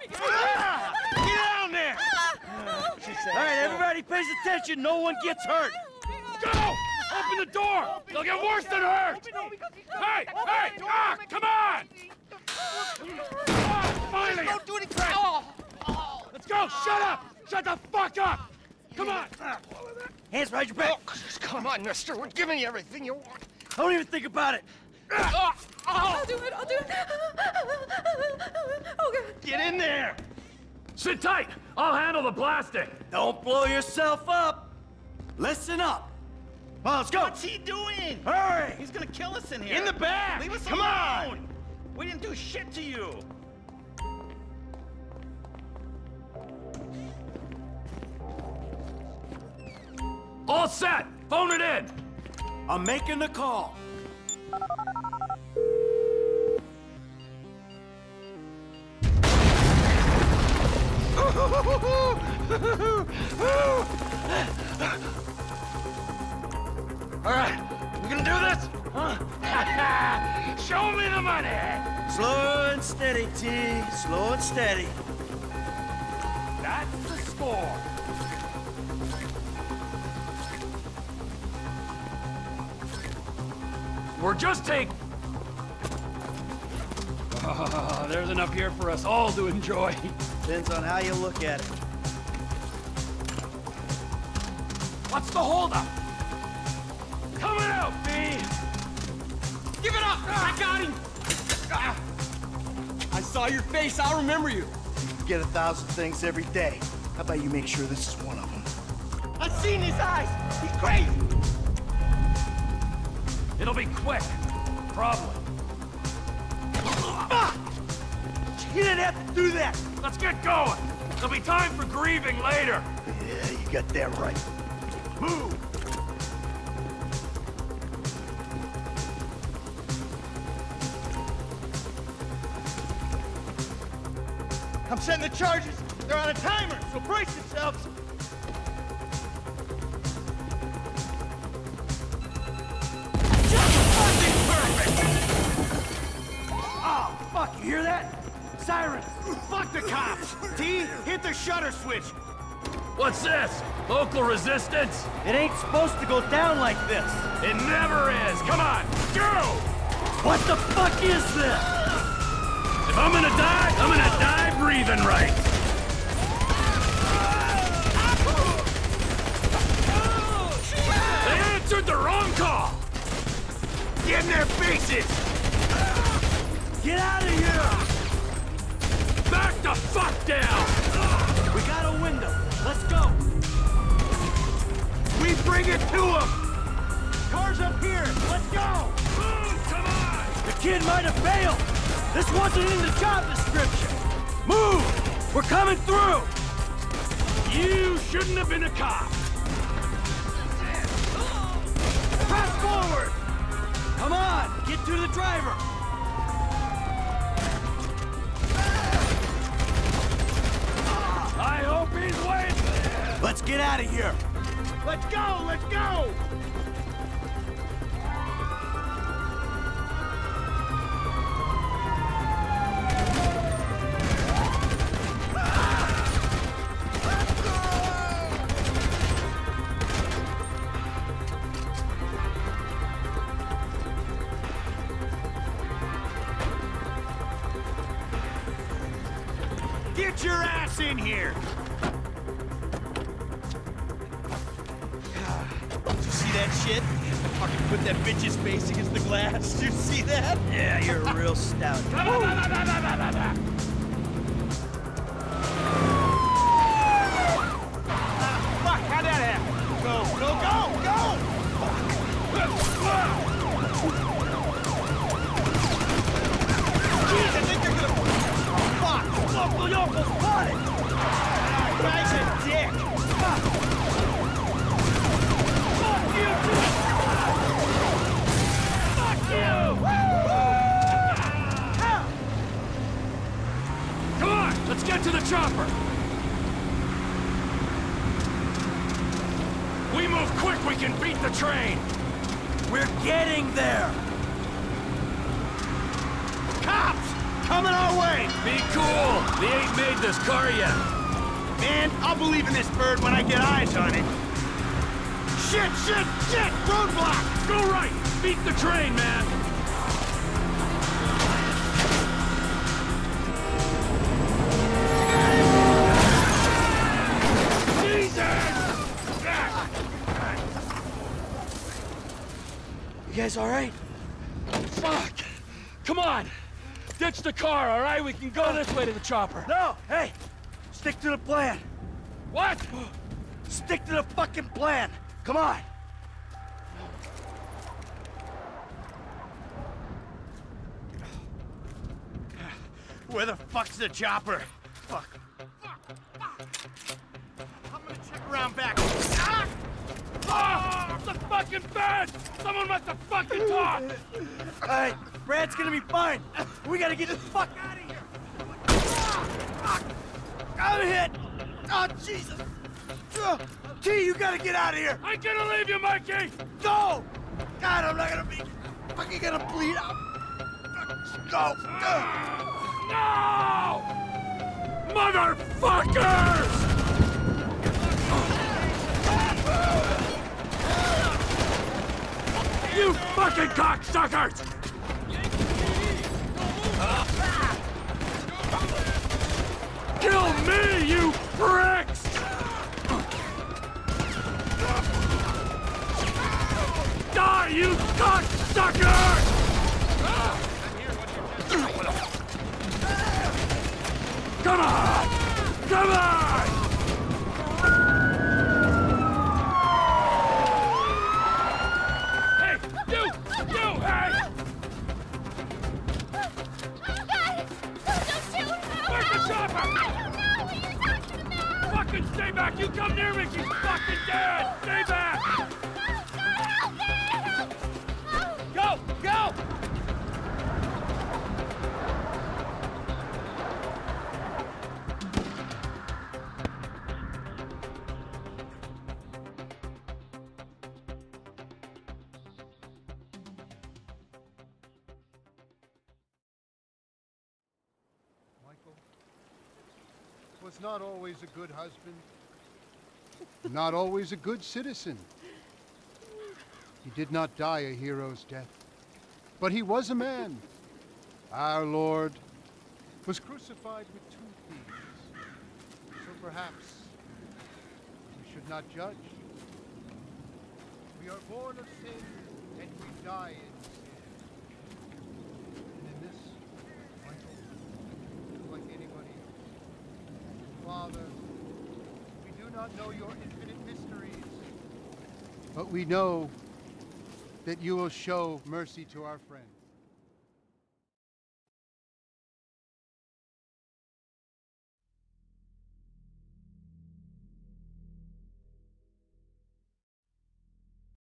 Get down there! All right, everybody pays attention. No one gets hurt. Go! Open the door! They'll get worse than hurt! Hey! Hey! Ah! Come on! Oh, finally! Don't do anything! Let's go! Shut up! Shut the fuck up! Come on! Hands right your back! Oh, come on, mister. We're giving you everything you want. Don't even think about it. I'll do it. I'll do it. Okay. Get in there. Sit tight. I'll handle the plastic. Don't blow yourself up. Listen up. Well, let's go. What's he doing? Hurry. He's going to kill us in here. In the back. Leave us alone. Come on. We didn't do shit to you. All set. Phone it in. I'm making the call. All right, we gonna do this? Huh? Show me the money! Slow and steady, T. Slow and steady. That's the score. We're just taking... Oh, there's enough here for us all to enjoy. Depends on how you look at it. What's the holdup? Coming out, B! Give it up! I got him! I saw your face. I'll remember you. You forget 1,000 things every day. How about you make sure this is one of them? I've seen his eyes! He's crazy! It'll be quick. Probably. You didn't have to do that! Let's get going! There'll be time for grieving later! Yeah, you got that right. Move! I'm setting the charges! They're on a timer, so brace yourselves! Just fucking perfect! Oh, fuck, you hear that? Sirens! Fuck the cops! T, hit the shutter switch! What's this? Local resistance? It ain't supposed to go down like this! It never is! Come on! Go! What the fuck is this? If I'm gonna die breathing right! They answered the wrong call! Get in their faces! Get out of here! Back the fuck down! We got a window. Let's go. We bring it to him! Car's up here. Let's go! Move, come on! The kid might have failed. This wasn't in the job description. Move! We're coming through! You shouldn't have been a cop. Press forward! Come on! Get to the driver! I hope he's waiting! Let's get out of here! Let's go! Let's go! Get your ass in here! Did you see that shit? I can put that bitch's face against the glass. Did you see that? Yeah, you're a real stout. Fuck, how'd that happen? Go, go, go, go! Jeez, I think they're gonna... Local yokel spotted! Guy's a dick! Fuck! Fuck you! Fuck you! Woo! Come on! Let's get to the chopper! We move quick, we can beat the train! We're getting there! Cops! Coming our way! Hey, be cool! They ain't made this car yet. Man, I'll believe in this bird when I get eyes on it. Shit, shit, shit! Roadblock! Go right! Beat the train, man! You guys all right? Fuck! Come on! Ditch the car, all right? We can go this way to the chopper. No! Hey! Stick to the plan. What? Stick to the fucking plan. Come on! Where the fuck's the chopper? Fuck. Fuck! Fuck! I'm gonna check around back. Ah! Oh, the fucking bed! Someone must have fucking talk! All right, Brad's gonna be fine. We gotta get the fuck out of here. I'm hit! Oh, Jesus! T, you gotta get out of here! I'm gonna leave you, Mikey! Go! God, I'm not gonna be... fucking gonna bleed out. Go! No! Motherfuckers! You fucking cocksuckers! Kill me, you pricks! Die, you cocksuckers! Come on! Come on! Stay back! You come near me! She's fucking dead! Stay back! No, no, help me! Help! Go! Go! Michael was not always a good husband. Not always a good citizen. He did not die a hero's death, but he was a man. Our Lord was crucified with two thieves, so perhaps we should not judge. We are born of sin, and we die in sin. And in this, Michael, like anybody else, Father, not know your infinite mysteries, but we know that you will show mercy to our friends.